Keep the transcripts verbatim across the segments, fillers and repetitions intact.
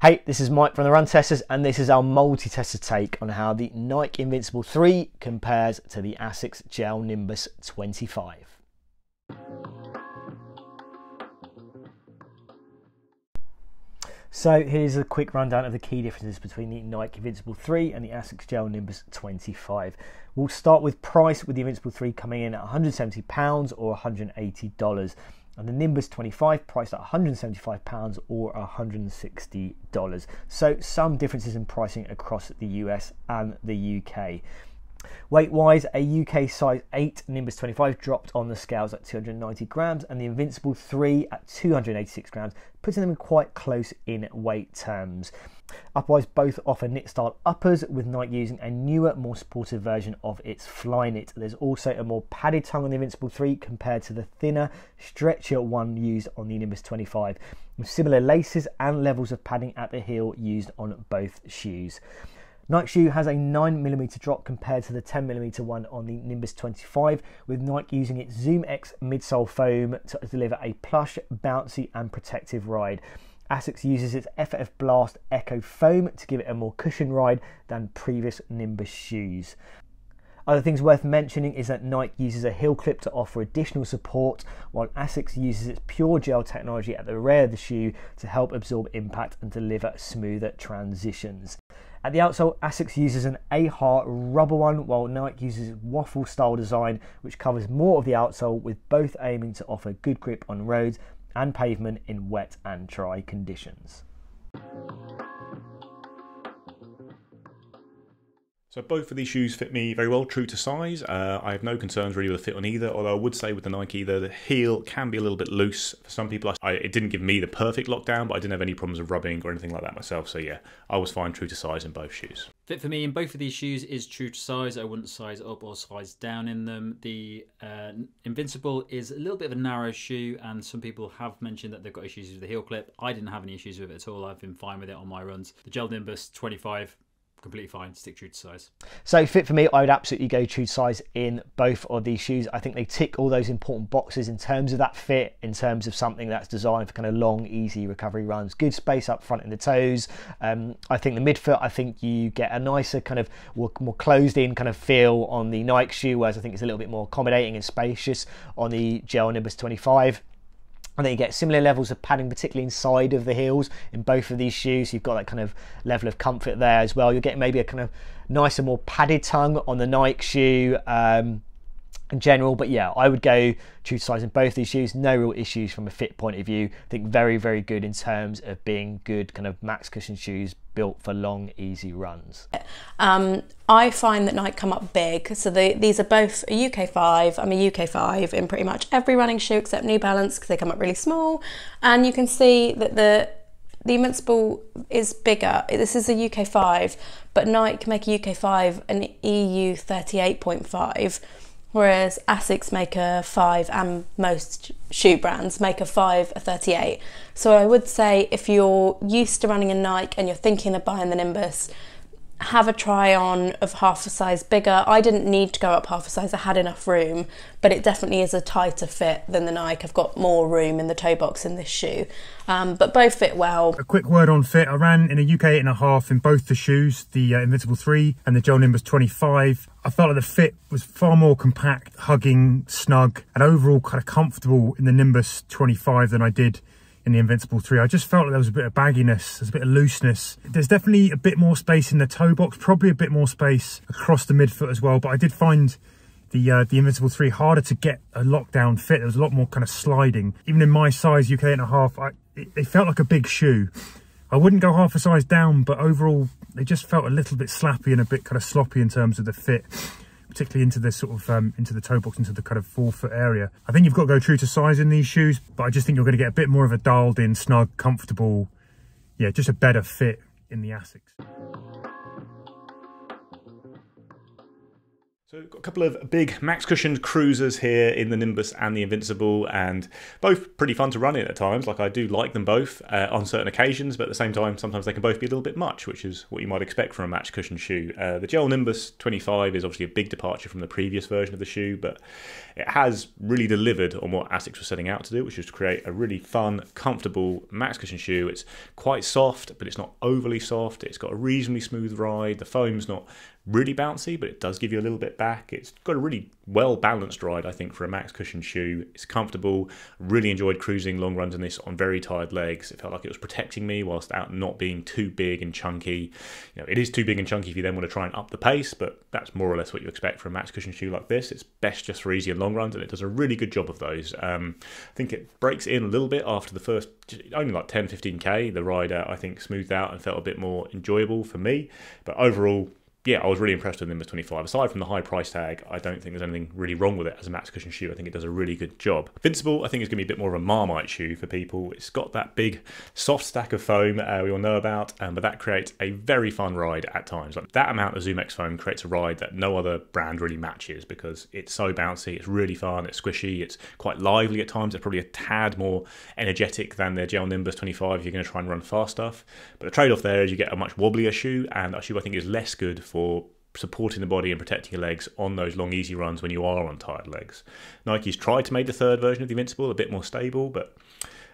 Hey, this is Mike from The Run Testers, and this is our multi-tester take on how the Nike Invincible three compares to the Asics Gel Nimbus twenty-five. So here's a quick rundown of the key differences between the Nike Invincible three and the Asics Gel Nimbus twenty-five. We'll start with price, with the Invincible three coming in at one hundred seventy pounds or one hundred eighty dollars. And the Nimbus twenty-five priced at one hundred seventy-five pounds or one hundred sixty dollars. So some differences in pricing across the U S and the U K. Weight wise, a U K size eight Nimbus twenty-five dropped on the scales at two hundred ninety grams and the Invincible three at two hundred eighty-six grams, putting them quite close in weight terms. Upwise, both offer knit style uppers, with Nike using a newer, more supportive version of its Flyknit. There's also a more padded tongue on the Invincible three compared to the thinner, stretchier one used on the Nimbus twenty-five, with similar laces and levels of padding at the heel used on both shoes. Nike shoe has a nine millimeter drop compared to the ten millimeter one on the Nimbus twenty-five, with Nike using its Zoom X midsole foam to deliver a plush, bouncy and protective ride. Asics uses its F F Blast Echo foam to give it a more cushioned ride than previous Nimbus shoes. Other things worth mentioning is that Nike uses a heel clip to offer additional support, while Asics uses its Pure Gel technology at the rear of the shoe to help absorb impact and deliver smoother transitions. At the outsole, Asics uses an A H A R rubber one, while Nike uses waffle style design, which covers more of the outsole, with both aiming to offer good grip on roads and pavement in wet and dry conditions. So both of these shoes fit me very well, true to size. Uh, I have no concerns really with the fit on either, although I would say with the Nike, the, the heel can be a little bit loose for some people. I, it didn't give me the perfect lockdown, but I didn't have any problems with rubbing or anything like that myself. So yeah, I was fine, true to size in both shoes. Fit for me in both of these shoes is true to size. I wouldn't size up or size down in them. The uh, Invincible is a little bit of a narrow shoe, and some people have mentioned that they've got issues with the heel clip. I didn't have any issues with it at all. I've been fine with it on my runs. The Gel Nimbus twenty-five, completely fine, stick true to size. So fit for me, I would absolutely go true to size in both of these shoes. I think they tick all those important boxes in terms of that fit, in terms of something that's designed for kind of long, easy recovery runs, good space up front in the toes. Um, I think the midfoot, I think you get a nicer kind of more closed in kind of feel on the Nike shoe, whereas I think it's a little bit more accommodating and spacious on the Gel Nimbus twenty-five. And then you get similar levels of padding, particularly inside of the heels in both of these shoes. You've got that kind of level of comfort there as well. You're getting maybe a kind of nicer, more padded tongue on the Nike shoe um, in general. But yeah, I would go true to size in both these shoes. No real issues from a fit point of view. I think very, very good in terms of being good kind of max cushion shoes built for long, easy runs. Um, I find that Nike come up big. So the, these are both a U K five. I'm a U K five in pretty much every running shoe except New Balance, because they come up really small. And you can see that the The Invincible is bigger. This is a U K five, but Nike make a U K five an E U thirty-eight point five, whereas Asics make a five, and most shoe brands make a five, a thirty-eight. So I would say if you're used to running a Nike and you're thinking of buying the Nimbus, have a try on of half a size bigger. I didn't need to go up half a size, I had enough room, but it definitely is a tighter fit than the Nike. I've got more room in the toe box in this shoe, um, but both fit well. A quick word on fit. I ran in a U K eight and a half in both the shoes, the uh, Invincible three and the Gel Nimbus twenty-five. I felt like the fit was far more compact, hugging, snug, and overall kind of comfortable in the Nimbus twenty-five than I did in the Invincible three. I just felt like there was a bit of bagginess, there's a bit of looseness. There's definitely a bit more space in the toe box, probably a bit more space across the midfoot as well, but I did find the uh, the Invincible three harder to get a lockdown fit. There was a lot more kind of sliding. Even in my size, U K eight and a half, I, it, it felt like a big shoe. I wouldn't go half a size down, but overall, they just felt a little bit slappy and a bit kind of sloppy in terms of the fit, particularly into the sort of um, into the toe box, into the kind of forefoot area. I think you've got to go true to size in these shoes, but I just think you're going to get a bit more of a dialed in, snug, comfortable, yeah, just a better fit in the Asics. So we've got a couple of big max cushioned cruisers here in the Nimbus and the Invincible, and both pretty fun to run in at times. Like, I do like them both uh, on certain occasions, but at the same time, sometimes they can both be a little bit much, which is what you might expect from a max cushioned shoe. Uh, the Gel Nimbus twenty-five is obviously a big departure from the previous version of the shoe, but it has really delivered on what Asics was setting out to do, which is to create a really fun, comfortable max cushion shoe. It's quite soft, but it's not overly soft. It's got a reasonably smooth ride. The foam's not really bouncy, but it does give you a little bit back. It's got a really well balanced ride, I think, for a max cushion shoe. It's comfortable. Really enjoyed cruising long runs in this on very tired legs. It felt like it was protecting me whilst out not being too big and chunky. You know, it is too big and chunky if you then want to try and up the pace, but that's more or less what you expect for a max cushion shoe like this. It's best just for easy and long runs, and it does a really good job of those. Um, I think it breaks in a little bit after the first, only like ten, fifteen K. The ride, I think, smoothed out and felt a bit more enjoyable for me. But overall, yeah, I was really impressed with the Nimbus twenty-five. Aside from the high price tag, I don't think there's anything really wrong with it as a max cushion shoe. I think it does a really good job. Invincible, I think, is going to be a bit more of a Marmite shoe for people. It's got that big soft stack of foam uh, we all know about, um, but that creates a very fun ride at times. Like, that amount of Zoom X foam creates a ride that no other brand really matches because it's so bouncy, it's really fun, it's squishy, it's quite lively at times. It's probably a tad more energetic than their Gel Nimbus twenty-five if you're going to try and run fast stuff. But the trade-off there is you get a much wobblier shoe, and a shoe I think is less good for for supporting the body and protecting your legs on those long easy runs when you are on tired legs. Nike's tried to make the third version of the Invincible a bit more stable, but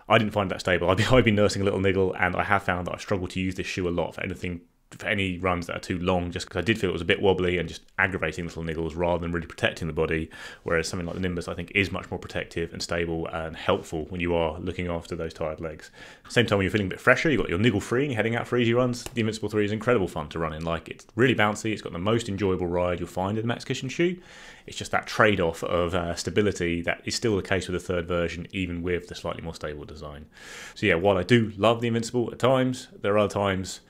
I didn't find that stable. I've been, I've been nursing a little niggle, and I have found that I struggle to use this shoe a lot for anything, for any runs that are too long, just because I did feel it was a bit wobbly and just aggravating little niggles rather than really protecting the body, whereas something like the Nimbus, I think, is much more protective and stable and helpful when you are looking after those tired legs. Same time, when you're feeling a bit fresher, you've got your niggle free and you're heading out for easy runs, the Invincible three is incredible fun to run in. Like, it's really bouncy, it's got the most enjoyable ride you'll find in a max cushion shoe. It's just that trade-off of uh, stability that is still the case with the third version, even with the slightly more stable design. So yeah, while I do love the Invincible at times, there are other times,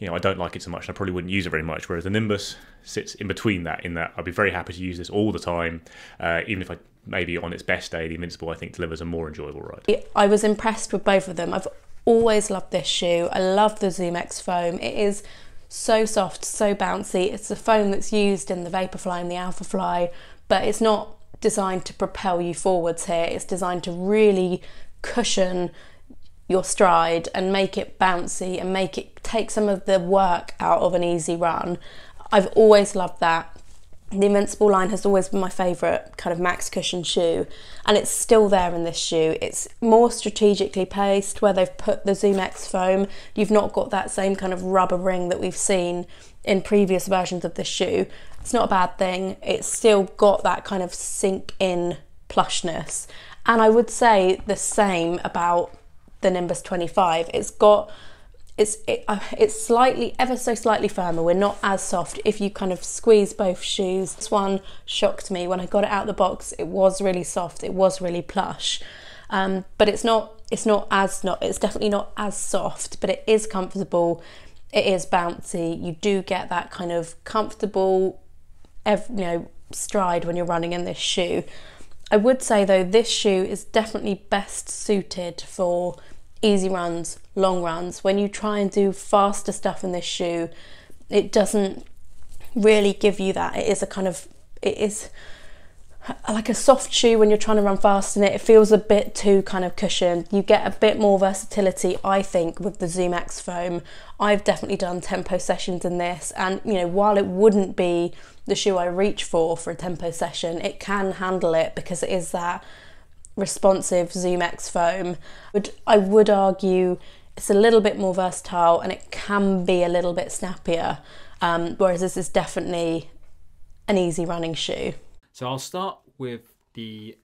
you know, I don't like it so much and I probably wouldn't use it very much, whereas the Nimbus sits in between that, in that I'd be very happy to use this all the time, uh, even if I maybe on its best day, the Invincible, I think, delivers a more enjoyable ride. I was impressed with both of them. I've always loved this shoe. I love the Zoom X foam. It is so soft, so bouncy. It's the foam that's used in the Vaporfly and the Alphafly, but it's not designed to propel you forwards here. It's designed to really cushion your stride and make it bouncy and make it take some of the work out of an easy run. I've always loved that. The Invincible line has always been my favourite kind of max cushion shoe, and it's still there in this shoe. It's more strategically paced where they've put the Zoom X foam. You've not got that same kind of rubber ring that we've seen in previous versions of this shoe. It's not a bad thing. It's still got that kind of sink in plushness. And I would say the same about the Nimbus twenty-five. It's got, it's it, uh, it's slightly, ever so slightly firmer. We're not as soft if you kind of squeeze both shoes. This one shocked me when I got it out of the box. It was really soft. It was really plush, um, but it's not. It's not as not. It's definitely not as soft, but it is comfortable. It is bouncy. You do get that kind of comfortable, you know, stride when you're running in this shoe. I would say though, this shoe is definitely best suited for easy runs, long runs. When you try and do faster stuff in this shoe, it doesn't really give you that. It is a kind of, it is like a soft shoe when you're trying to run fast in it. It feels a bit too kind of cushioned. You get a bit more versatility, I think, with the Zoom X foam. I've definitely done tempo sessions in this, and you know, while it wouldn't be the shoe I reach for for a tempo session, it can handle it because it is that responsive Zoom X foam. But I would argue it's a little bit more versatile and it can be a little bit snappier, um, whereas this is definitely an easy running shoe. So I'll start with the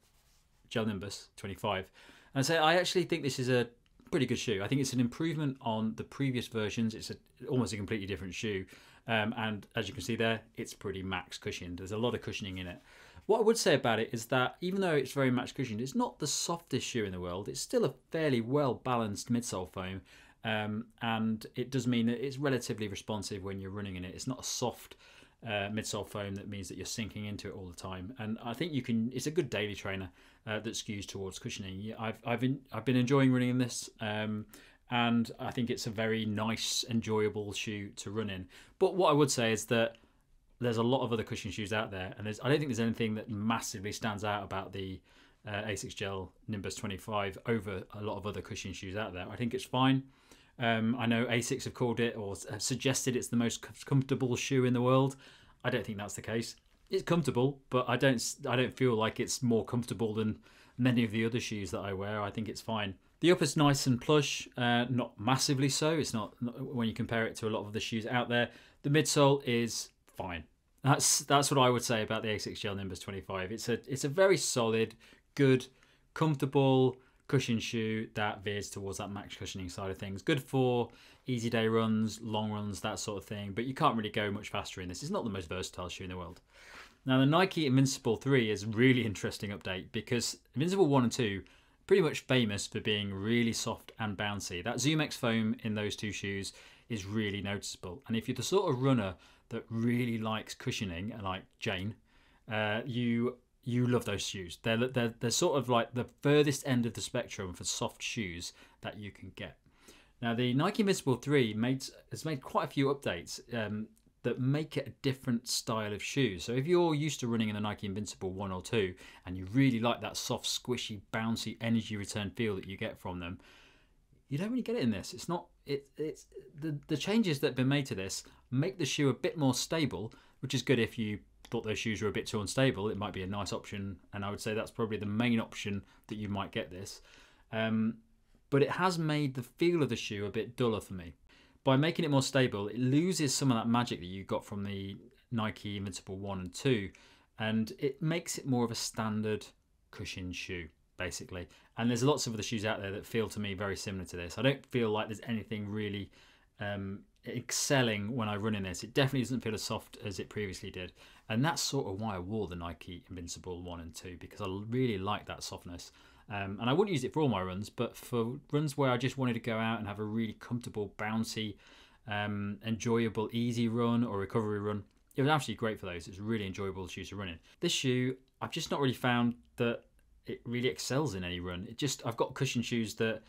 Gel Nimbus twenty-five and say I actually think this is a pretty good shoe. I think it's an improvement on the previous versions. It's a, almost a completely different shoe. Um, and as you can see there, it's pretty max cushioned. There's a lot of cushioning in it. What I would say about it is that even though it's very max cushioned, it's not the softest shoe in the world. It's still a fairly well balanced midsole foam, um, and it does mean that it's relatively responsive when you're running in it. It's not a soft uh, midsole foam that means that you're sinking into it all the time. And I think you can. It's a good daily trainer uh, that skews towards cushioning. I've I've been I've been enjoying running in this. Um, And I think it's a very nice, enjoyable shoe to run in. But what I would say is that there's a lot of other cushion shoes out there, and there's, I don't think there's anything that massively stands out about the uh, Asics Gel Nimbus twenty-five over a lot of other cushion shoes out there. I think it's fine. Um, I know Asics have called it or have suggested it's the most comfortable shoe in the world. I don't think that's the case. It's comfortable, but I don't I don't feel like it's more comfortable than many of the other shoes that I wear. I think it's fine. The upper's nice and plush, uh, not massively so. It's not, not when you compare it to a lot of the shoes out there. The midsole is fine. That's that's what I would say about the Asics Gel Nimbus twenty-five. It's a it's a very solid, good, comfortable cushion shoe that veers towards that max cushioning side of things. Good for easy day runs, long runs, that sort of thing, but you can't really go much faster in this. It's not the most versatile shoe in the world. Now the Nike Invincible three is a really interesting update, because Invincible one and two pretty much famous for being really soft and bouncy. That Zoom X foam in those two shoes is really noticeable, and if you're the sort of runner that really likes cushioning, like Jane, uh, you you love those shoes. They're, they're, they're sort of like the furthest end of the spectrum for soft shoes that you can get. Now the Nike Invincible three made, has made quite a few updates um, that make it a different style of shoe. So if you're used to running in the Nike Invincible one or two and you really like that soft, squishy, bouncy energy return feel that you get from them, you don't really get it in this. It's not, it, it's, the, the changes that have been made to this make the shoe a bit more stable, which is good if you thought those shoes were a bit too unstable. It might be a nice option, and I would say that's probably the main option that you might get this. Um, but it has made the feel of the shoe a bit duller for me. By making it more stable, it loses some of that magic that you got from the Nike Invincible one and two, and it makes it more of a standard cushion shoe, basically. And there's lots of other shoes out there that feel to me very similar to this. I don't feel like there's anything really um, excelling when I run in this. It definitely doesn't feel as soft as it previously did. And that's sort of why I wore the Nike Invincible one and two, because I really like that softness. Um, and I wouldn't use it for all my runs, but for runs where I just wanted to go out and have a really comfortable, bouncy, um, enjoyable, easy run or recovery run, it was absolutely great for those. It's a really enjoyable shoe to run in. This shoe, I've just not really found that it really excels in any run. It just, I've got cushion shoes that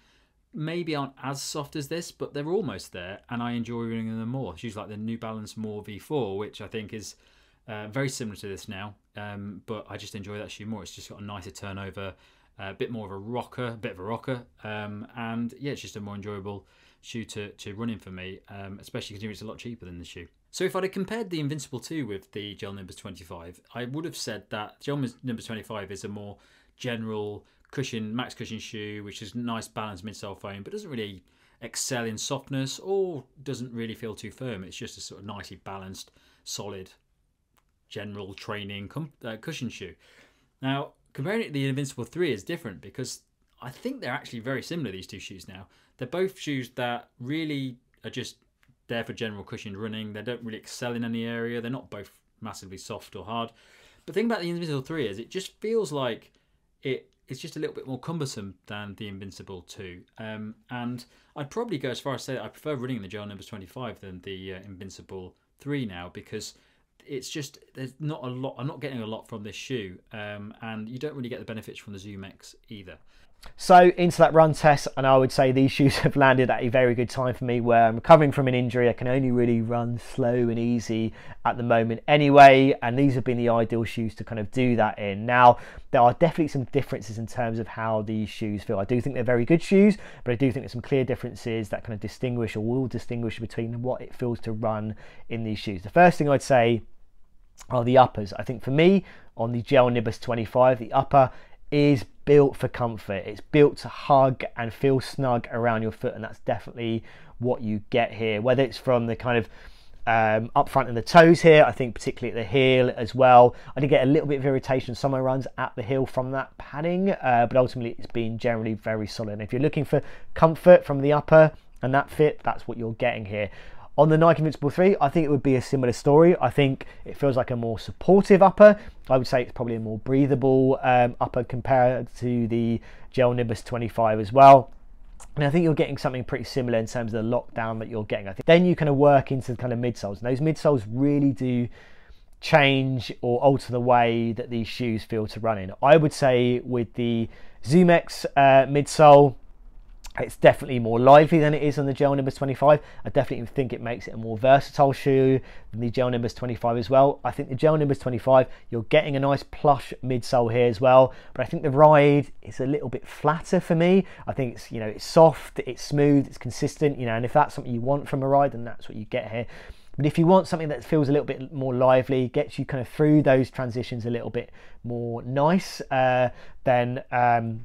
maybe aren't as soft as this, but they're almost there, and I enjoy running them more. Shoes like the New Balance More V four, which I think is uh, very similar to this now, um, but I just enjoy that shoe more. It's just got a nicer turnover. A bit more of a rocker, a bit of a rocker, um, and yeah, it's just a more enjoyable shoe to, to run in for me, um, especially considering it's a lot cheaper than the shoe. So if I'd have compared the Invincible two with the Gel Nimbus twenty-five, I would have said that Gel Nimbus twenty-five is a more general cushion, max cushion shoe, which is nice balanced midsole foam, but doesn't really excel in softness or doesn't really feel too firm. It's just a sort of nicely balanced, solid, general training uh, cushion shoe. Now, comparing it to the Invincible three is different, because I think they're actually very similar, these two shoes now. They're both shoes that really are just there for general cushioned running. They don't really excel in any area. They're not both massively soft or hard. But the thing about the Invincible three is it just feels like it is just a little bit more cumbersome than the Invincible two. Um, and I'd probably go as far as to say that I prefer running in the Gel Nimbus twenty-five than the uh, Invincible three now, because it's just, there's not a lot, I'm not getting a lot from this shoe, um, and you don't really get the benefits from the Zoom X either. So into that run test, and I would say these shoes have landed at a very good time for me, where I'm recovering from an injury. I can only really run slow and easy at the moment anyway, and these have been the ideal shoes to kind of do that in. Now there are definitely some differences in terms of how these shoes feel. I do think they're very good shoes, but I do think there's some clear differences that kind of distinguish or will distinguish between what it feels to run in these shoes. The first thing I'd say are the uppers. I think for me on the Gel Nimbus twenty-five, the upper is built for comfort. It's built to hug and feel snug around your foot, and that's definitely what you get here, whether it's from the kind of um, up front and the toes here. I think particularly at the heel as well, I did get a little bit of irritation some of my runs at the heel from that padding, uh, but ultimately it's been generally very solid, and if you're looking for comfort from the upper and that fit, that's what you're getting here. On the Nike Invincible three, I think it would be a similar story. I think it feels like a more supportive upper. I would say it's probably a more breathable um, upper compared to the Gel Nimbus twenty-five as well. And I think you're getting something pretty similar in terms of the lockdown that you're getting. I think then you kind of work into kind of midsoles, and those midsoles really do change or alter the way that these shoes feel to run in. I would say with the Zoom X uh, midsole, It's definitely more lively than it is on the Gel Nimbus twenty-five. I definitely think it makes it a more versatile shoe than the Gel Nimbus twenty-five as well. I think the Gel Nimbus twenty-five, you're getting a nice plush midsole here as well, but I think the ride is a little bit flatter for me. I think it's, you know, it's soft, it's smooth, it's consistent, you know, and if that's something you want from a ride, then that's what you get here. But if you want something that feels a little bit more lively, gets you kind of through those transitions a little bit more nice, uh, then um,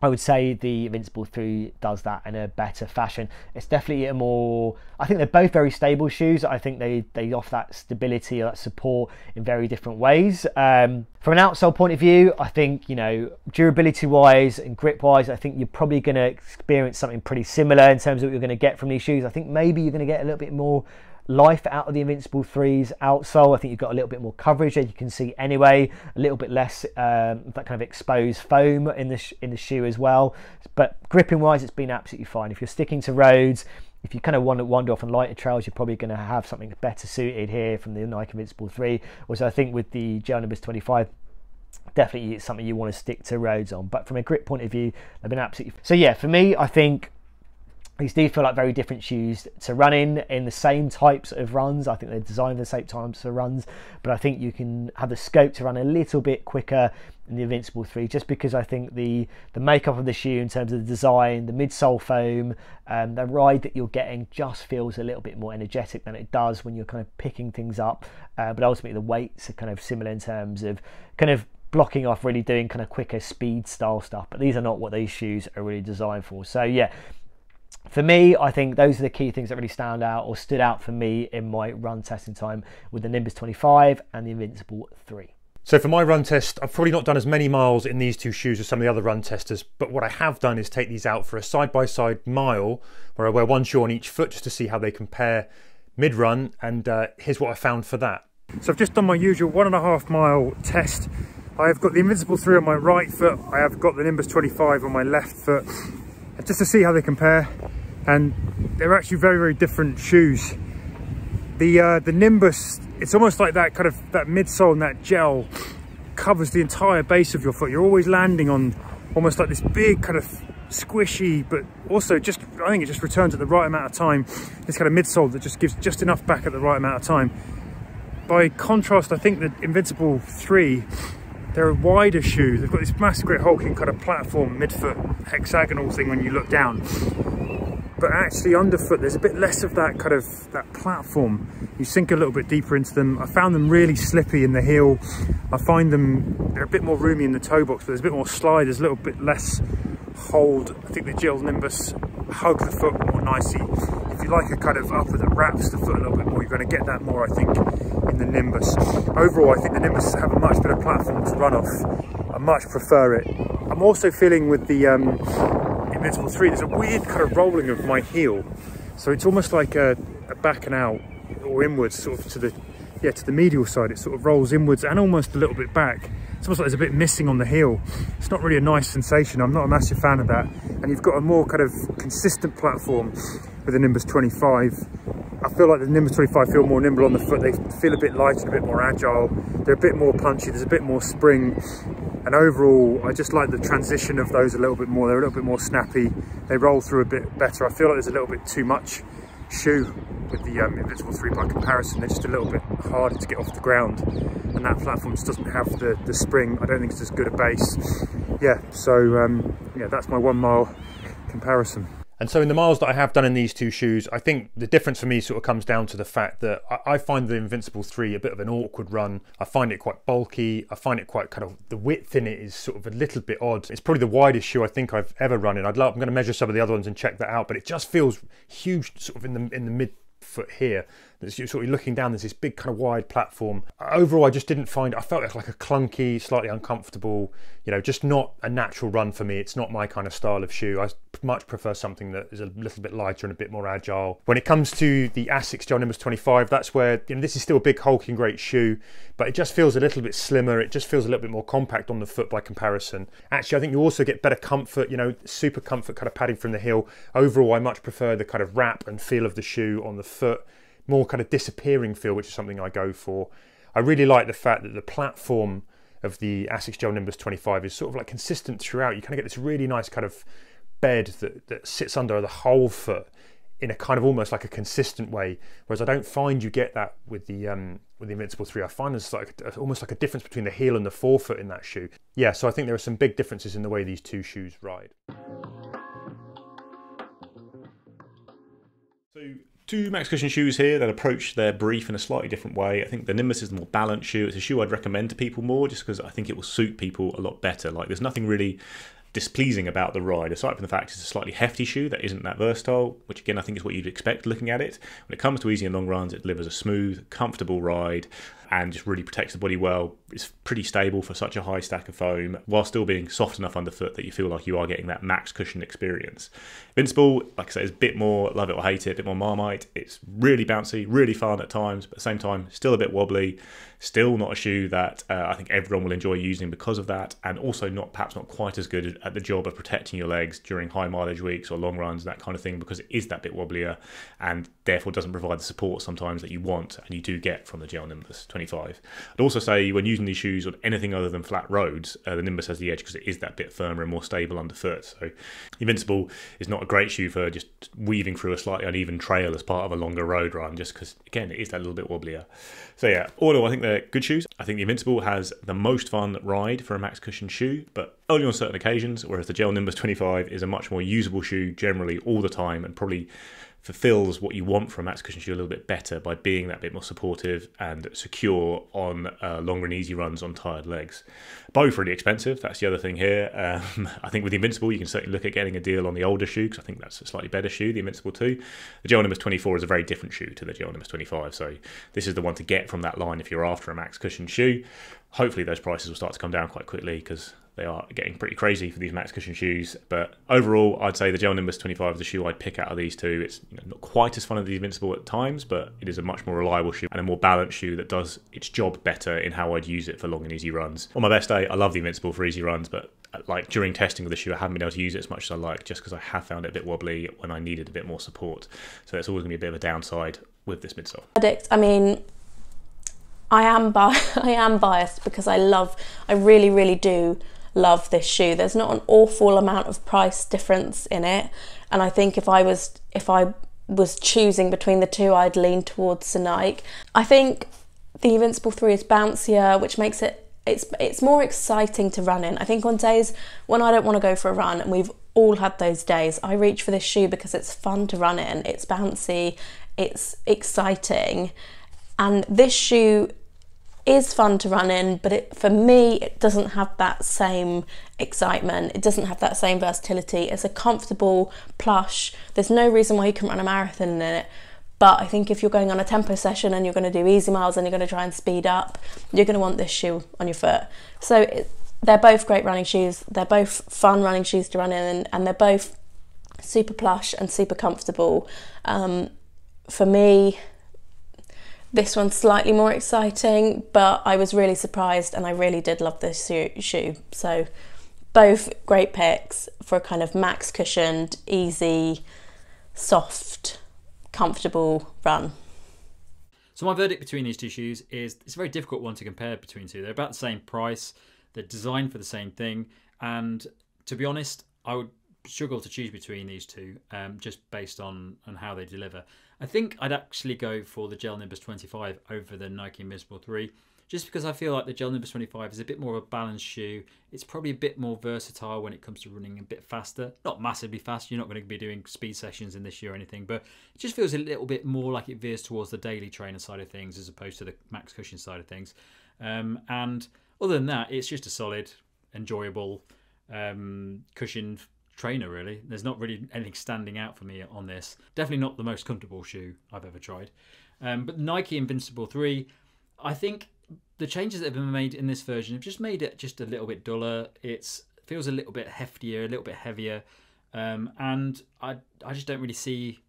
I would say the Invincible three does that in a better fashion. It's definitely a more, I think they're both very stable shoes. I think they, they offer that stability or that support in very different ways. Um, from an outsole point of view, I think, you know, durability wise and grip wise, I think you're probably going to experience something pretty similar in terms of what you're going to get from these shoes. I think maybe you're going to get a little bit more life out of the Invincible three's outsole. I think you've got a little bit more coverage as you can see anyway, a little bit less um, that kind of exposed foam in the, sh in the shoe as well. But gripping wise, it's been absolutely fine. If you're sticking to roads, if you kind of want to wander off on lighter trails, you're probably going to have something better suited here from the Nike Invincible three, which I think with the Gel Nimbus twenty-five, definitely it's something you want to stick to roads on. But from a grip point of view, they've been absolutely... So yeah, for me, I think these do feel like very different shoes to run in, in the same types of runs. I think they're designed the same types of runs, but I think you can have the scope to run a little bit quicker in the Invincible three, just because I think the the makeup of the shoe in terms of the design, the midsole foam, um, the ride that you're getting just feels a little bit more energetic than it does when you're kind of picking things up. Uh, but ultimately the weights are kind of similar in terms of kind of blocking off, really doing kind of quicker speed style stuff. But these are not what these shoes are really designed for. So yeah, for me, I think those are the key things that really stand out or stood out for me in my run testing time with the Nimbus twenty-five and the Invincible three. So for my run test, I've probably not done as many miles in these two shoes as some of the other run testers, but what I have done is take these out for a side-by-side mile where I wear one shoe on each foot just to see how they compare mid-run, and uh, here's what I found for that. So I've just done my usual one and a half mile test. I've got the Invincible three on my right foot, I have got the Nimbus twenty-five on my left foot, just to see how they compare, and they're actually very very different shoes. The uh, the Nimbus, it's almost like that kind of that midsole and that gel covers the entire base of your foot. You're always landing on almost like this big kind of squishy, but also just, I think it just returns at the right amount of time, this kind of midsole that just gives just enough back at the right amount of time. By contrast, I think the Invincible three, they're a wider shoe. They've got this massive great hulking kind of platform, midfoot hexagonal thing when you look down. But actually underfoot, there's a bit less of that kind of, that platform. You sink a little bit deeper into them. I found them really slippy in the heel. I find them, they're a bit more roomy in the toe box, but there's a bit more slide, there's a little bit less hold. I think the Gel Nimbus hug the foot more nicely. If you like a kind of upper that wraps the foot a little bit more, you're going to get that more, I think, in the Nimbus. Overall, I think the Nimbus have a much better platform to run off. I much prefer it. I'm also feeling with the um, Invincible three, there's a weird kind of rolling of my heel. So it's almost like a, a back and out or inwards sort of to the, yeah, to the medial side. It sort of rolls inwards and almost a little bit back. It's almost like there's a bit missing on the heel. It's not really a nice sensation. I'm not a massive fan of that. And you've got a more kind of consistent platform with the Nimbus twenty-five. I feel like the Nimbus twenty-five feel more nimble on the foot. They feel a bit lighter and a bit more agile. They're a bit more punchy. There's a bit more spring. And overall, I just like the transition of those a little bit more. They're a little bit more snappy. They roll through a bit better. I feel like there's a little bit too much shoe with the um, Invincible three by comparison. They're just a little bit harder to get off the ground, and that platform just doesn't have the, the spring. I don't think it's as good a base. Yeah, so um, yeah, that's my one mile comparison. And so in the miles that I have done in these two shoes, I think the difference for me sort of comes down to the fact that I find the Invincible three a bit of an awkward run. I find it quite bulky. I find it quite kind of, the width in it is sort of a little bit odd. It's probably the widest shoe I think I've ever run in. I'd love, I'm going to measure some of the other ones and check that out, but it just feels huge sort of in the, in the mid foot here. You're sort of looking down, there's this big kind of wide platform. Overall, I just didn't find, I felt like a clunky, slightly uncomfortable, you know, just not a natural run for me. It's not my kind of style of shoe. I much prefer something that is a little bit lighter and a bit more agile. When it comes to the Asics Gel Nimbus twenty-five, that's where, you know, this is still a big hulking great shoe, but it just feels a little bit slimmer. It just feels a little bit more compact on the foot by comparison. Actually, I think you also get better comfort, you know, super comfort kind of padding from the heel. Overall, I much prefer the kind of wrap and feel of the shoe on the foot, more kind of disappearing feel, which is something I go for. I really like the fact that the platform of the Asics Gel Nimbus twenty-five is sort of like consistent throughout. You kind of get this really nice kind of bed that, that sits under the whole foot in a kind of almost like a consistent way, whereas I don't find you get that with the um, with the Invincible three. I find there's like almost like a difference between the heel and the forefoot in that shoe. Yeah, so I think there are some big differences in the way these two shoes ride. So two Max Cushion shoes here that approach their brief in a slightly different way. I think the Nimbus is the more balanced shoe. It's a shoe I'd recommend to people more just because I think it will suit people a lot better. Like there's nothing really displeasing about the ride, aside from the fact it's a slightly hefty shoe that isn't that versatile, which again I think is what you'd expect looking at it. When it comes to easy and long runs, it delivers a smooth, comfortable ride and just really protects the body well. It's pretty stable for such a high stack of foam, while still being soft enough underfoot that you feel like you are getting that max cushion experience. Invincible, like I say, is a bit more love it or hate it, a bit more Marmite. It's really bouncy, really fun at times, but at the same time, still a bit wobbly. Still not a shoe that uh, I think everyone will enjoy using because of that, and also not perhaps not quite as good at the job of protecting your legs during high mileage weeks or long runs, that kind of thing, because it is that bit wobblier and therefore doesn't provide the support sometimes that you want and you do get from the Gel Nimbus twenty-five. I'd also say when using these shoes on anything other than flat roads, uh, the Nimbus has the edge because it is that bit firmer and more stable underfoot. So Invincible is not a great shoe for just weaving through a slightly uneven trail as part of a longer road run, just because again it is that little bit wobblier. So yeah, all in all I think they're good shoes. I think the Invincible has the most fun ride for a Max Cushion shoe, but only on certain occasions, whereas the Gel Nimbus twenty-five is a much more usable shoe generally all the time and probably fulfills what you want from a Max Cushion shoe a little bit better by being that bit more supportive and secure on uh, longer and easy runs on tired legs. Both really expensive, that's the other thing here. Um, I think with the Invincible you can certainly look at getting a deal on the older shoe because I think that's a slightly better shoe, the Invincible two. The Gel Nimbus twenty-four is a very different shoe to the Gel Nimbus twenty-five, so this is the one to get from that line if you're after a Max Cushion shoe. Hopefully those prices will start to come down quite quickly because they are getting pretty crazy for these Max Cushion shoes. But overall, I'd say the Gel Nimbus twenty-five is the shoe I'd pick out of these two. It's you know, not quite as fun as the Invincible at times, but it is a much more reliable shoe and a more balanced shoe that does its job better in how I'd use it for long and easy runs. On my best day, I love the Invincible for easy runs, but like during testing of the shoe, I haven't been able to use it as much as I like just because I have found it a bit wobbly when I needed a bit more support. So that's always gonna be a bit of a downside with this midsole. I mean, I am, bi I am biased because I love, I really, really do love this shoe. There's not an awful amount of price difference in it, and I think if I was if I was choosing between the two, I'd lean towards the Nike. I think the Invincible three is bouncier, which makes it it's it's more exciting to run in. I think on days when I don't want to go for a run, and we've all had those days, I reach for this shoe because it's fun to run in. It's bouncy, it's exciting, and this shoe is fun to run in, but it, for me, it doesn't have that same excitement. It doesn't have that same versatility. It's a comfortable, plush. There's no reason why you can run a marathon in it. But I think if you're going on a tempo session and you're going to do easy miles and you're going to try and speed up, you're going to want this shoe on your foot. So it, they're both great running shoes. They're both fun running shoes to run in, and they're both super plush and super comfortable. Um, for me, this one's slightly more exciting, but I was really surprised and I really did love this shoe. So both great picks for a kind of max cushioned, easy, soft, comfortable run. So my verdict between these two shoes is it's a very difficult one to compare between two. They're about the same price, they're designed for the same thing. And to be honest, I would struggle to choose between these two um, just based on, on how they deliver. I think I'd actually go for the Gel Nimbus twenty-five over the Nike Invincible three just because I feel like the Gel Nimbus twenty-five is a bit more of a balanced shoe. It's probably a bit more versatile when it comes to running a bit faster. Not massively fast, you're not going to be doing speed sessions in this shoe or anything, but it just feels a little bit more like it veers towards the daily trainer side of things as opposed to the Max Cushion side of things. Um, and other than that, it's just a solid, enjoyable um, cushion trainer really. There's not really anything standing out for me on this. Definitely not the most comfortable shoe I've ever tried. Um, but Nike Invincible three, I think the changes that have been made in this version have just made it just a little bit duller. It feels a little bit heftier, a little bit heavier. Um, and I, I just don't really see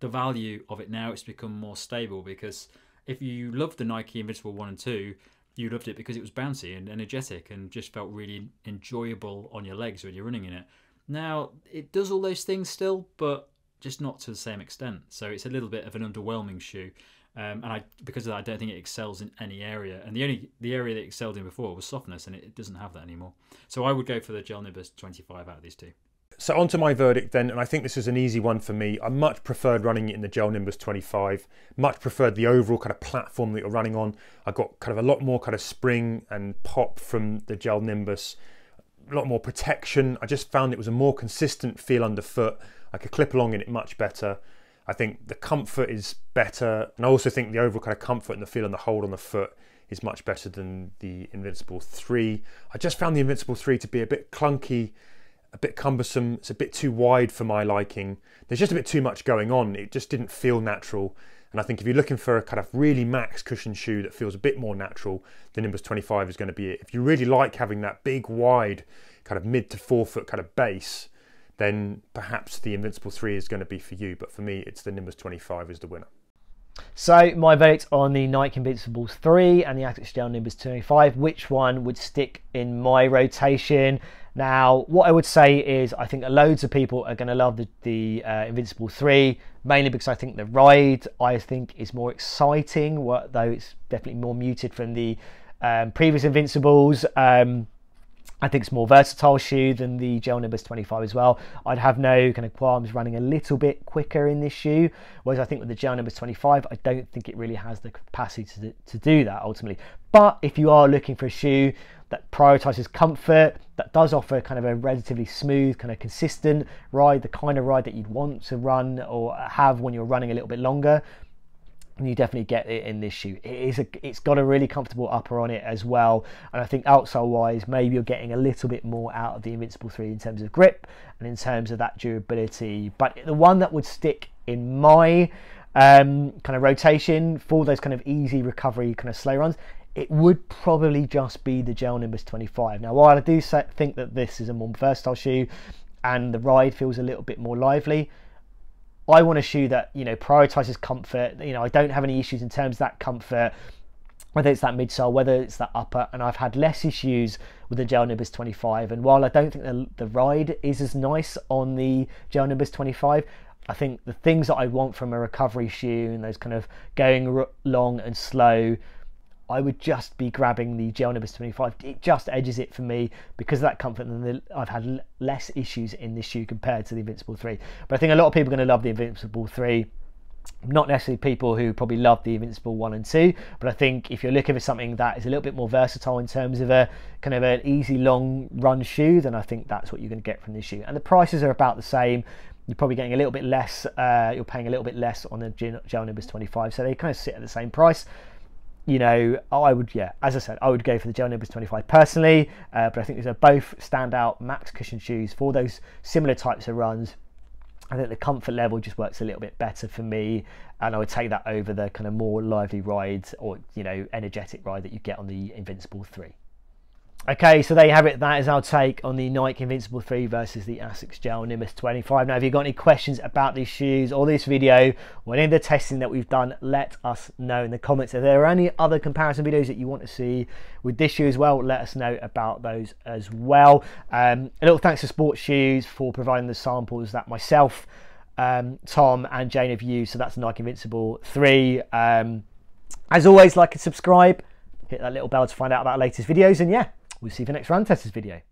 the value of it now. It's become more stable because if you loved the Nike Invincible one and two, you loved it because it was bouncy and energetic and just felt really enjoyable on your legs when you're running in it. Now, it does all those things still, but just not to the same extent. So it's a little bit of an underwhelming shoe. Um, and I, because of that, I don't think it excels in any area. And the only the area that it excelled in before was softness, and it, it doesn't have that anymore. So I would go for the Gel Nimbus twenty-five out of these two. So onto my verdict then, and I think this is an easy one for me. I much preferred running it in the Gel Nimbus twenty-five, much preferred the overall kind of platform that you're running on. I got kind of a lot more kind of spring and pop from the Gel Nimbus, a lot more protection. I just found it was a more consistent feel underfoot. I could clip along in it much better. I think the comfort is better, and I also think the overall kind of comfort and the feel and the hold on the foot is much better than the Invincible three. I just found the Invincible three to be a bit clunky, a bit cumbersome. It's a bit too wide for my liking. There's just a bit too much going on. It just didn't feel natural. And I think if you're looking for a kind of really max cushion shoe that feels a bit more natural, the Nimbus twenty-five is going to be it. If you really like having that big, wide, kind of mid to four foot kind of base, then perhaps the Invincible three is going to be for you. But for me, it's the Nimbus twenty-five is the winner. So my verdict on the Nike Invincible three and the Asics Gel Nimbus twenty-five, which one would stick in my rotation? Now, what I would say is I think loads of people are going to love the, the uh, Invincible three, mainly because I think the ride, I think, is more exciting, though it's definitely more muted from the um, previous Invincibles. Um, I think it's more versatile shoe than the Gel Nimbus twenty-five as well. I'd have no kind of qualms running a little bit quicker in this shoe, whereas I think with the Gel Nimbus twenty-five, I don't think it really has the capacity to, to do that ultimately. But if you are looking for a shoe that prioritises comfort, that does offer kind of a relatively smooth, kind of consistent ride, the kind of ride that you'd want to run or have when you're running a little bit longer, and you definitely get it in this shoe. It is a, it's got a really comfortable upper on it as well, and I think outsole wise maybe you're getting a little bit more out of the Invincible three in terms of grip and in terms of that durability. But the one that would stick in my um, kind of rotation for those kind of easy recovery kind of slow runs, it would probably just be the Gel Nimbus twenty-five. Now, while I do think that this is a more versatile shoe and the ride feels a little bit more lively, I want a shoe that, you know, prioritises comfort. You know, I don't have any issues in terms of that comfort, whether it's that midsole, whether it's that upper, and I've had less issues with the Gel Nimbus twenty-five. And while I don't think the, the ride is as nice on the Gel Nimbus twenty-five, I think the things that I want from a recovery shoe and those kind of going long and slow, I would just be grabbing the Gel Nimbus twenty-five. It just edges it for me because of that comfort, and the, I've had less issues in this shoe compared to the Invincible three. But I think a lot of people are going to love the Invincible three. Not necessarily people who probably love the Invincible one and two, but I think if you're looking for something that is a little bit more versatile in terms of a kind of an easy long run shoe, then I think that's what you're going to get from this shoe. And the prices are about the same. You're probably getting a little bit less, uh, you're paying a little bit less on the Gel Nimbus twenty-five, so they kind of sit at the same price. You know, I would, yeah, as I said, I would go for the Gel Nimbus twenty-five personally, uh, but I think these are both standout max cushion shoes for those similar types of runs. I think the comfort level just works a little bit better for me, and I would take that over the kind of more lively rides or, you know, energetic ride that you get on the Invincible three. Okay, so there you have it. That is our take on the Nike Invincible three versus the Asics Gel Nimbus twenty-five. Now, if you've got any questions about these shoes or this video or any of the testing that we've done, let us know in the comments. If there are any other comparison videos that you want to see with this shoe as well, let us know about those as well. Um, a little thanks to Sports Shoes for providing the samples that myself, um, Tom and Jane have used. So that's Nike Invincible three. Um, as always, like and subscribe. Hit that little bell to find out about our latest videos. And yeah, we'll see you for the next Run Testers video.